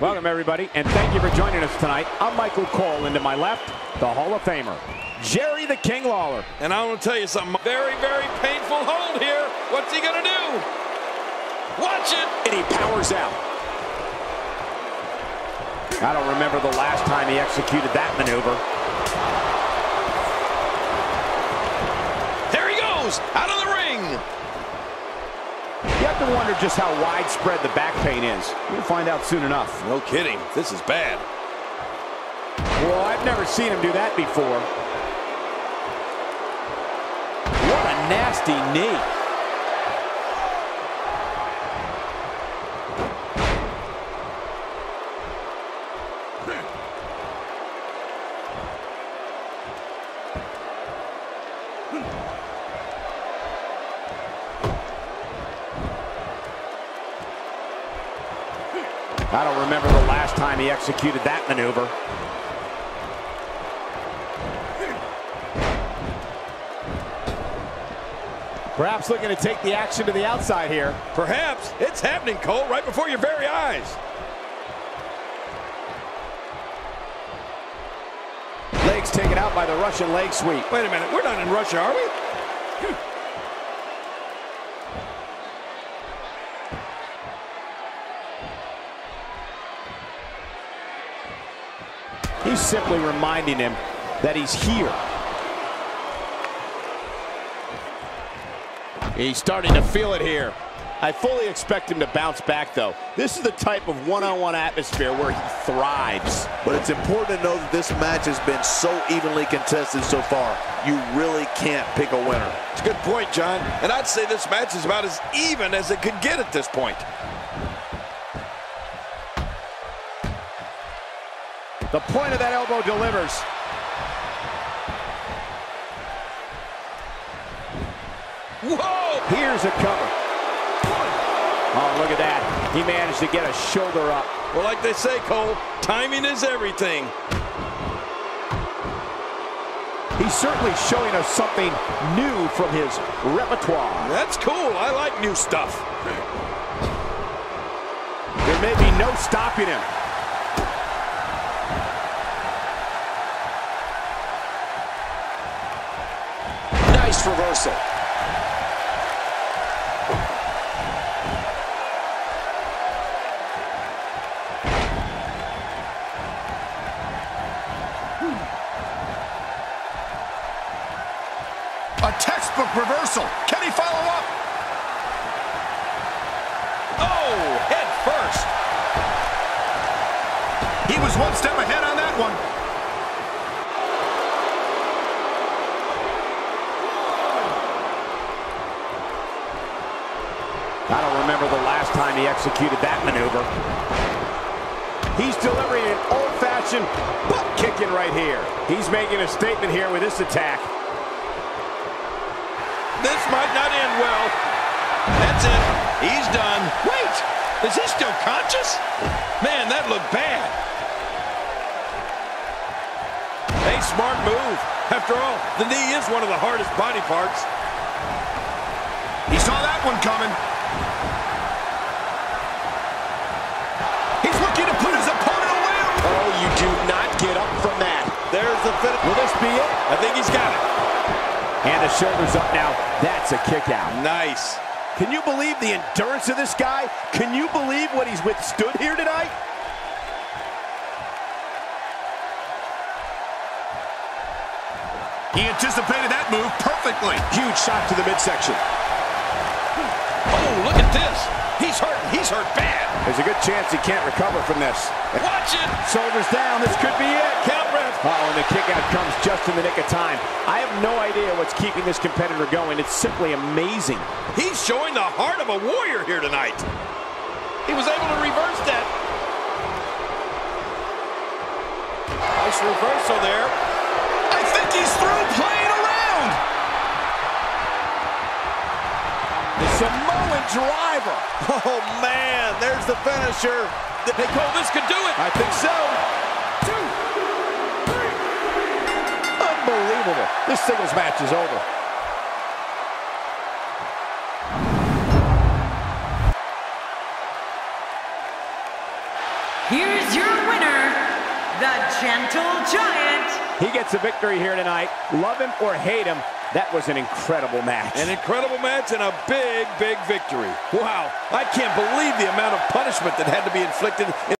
Welcome, everybody, and thank you for joining us tonight. I'm Michael Cole, and to my left, the Hall of Famer, Jerry the King Lawler. And I want to tell you something. Very, very painful hold here. What's he going to do? Watch it! And he powers out. I don't remember the last time he executed that maneuver. There he goes, out of the ring. You have to wonder just how widespread the back pain is. We'll find out soon enough. No kidding, this is bad. Well, I've never seen him do that before. What a nasty knee. I don't remember the last time he executed that maneuver. Perhaps looking to take the action to the outside here. Perhaps. It's happening, Cole, right before your very eyes. Legs taken out by the Russian leg sweep. Wait a minute, we're not in Russia, are we? He's simply reminding him that he's here. He's starting to feel it here. I fully expect him to bounce back, though. This is the type of one-on-one atmosphere where he thrives. But it's important to know that this match has been so evenly contested so far. You really can't pick a winner. It's a good point, John. And I'd say this match is about as even as it could get at this point. The point of that elbow delivers. Whoa! Here's a cover. Oh, look at that. He managed to get a shoulder up. Well, like they say, Cole, timing is everything. He's certainly showing us something new from his repertoire. That's cool. I like new stuff. There may be no stopping him. Reversal. A textbook reversal. Can he follow up? Oh, head first. He was one step ahead on that one. I don't remember the last time he executed that maneuver. He's delivering an old-fashioned butt-kicking right here. He's making a statement here with this attack. This might not end well. That's it. He's done. Wait! Is he still conscious? Man, that looked bad. A smart move. After all, the knee is one of the hardest body parts. He saw that one coming. He's looking to put his opponent away. Oh, you do not get up from that. There's the finish. Will this be it? I think he's got it. And the shoulder's up now. That's a kick out. Nice. Can you believe the endurance of this guy? Can you believe what he's withstood here tonight? He anticipated that move perfectly. Huge shot to the midsection. Oh, look at this. He's hurt. He's hurt bad. There's a good chance he can't recover from this. Watch it. Shoulders down. This could be it. Count ref. Oh, and the kick out comes just in the nick of time. I have no idea what's keeping this competitor going. It's simply amazing. He's showing the heart of a warrior here tonight. He was able to reverse that. Nice reversal there. I think he's through playing around. Samoan driver. Oh, man, there's the finisher. Hey, Cole, this could do it. I think so. 1, 2, 3. Unbelievable. This singles match is over. Here winner, the Gentle Giant. He gets a victory here tonight. Love him or hate him, that was an incredible match. An incredible match and a big, big victory. Wow, I can't believe the amount of punishment that had to be inflicted.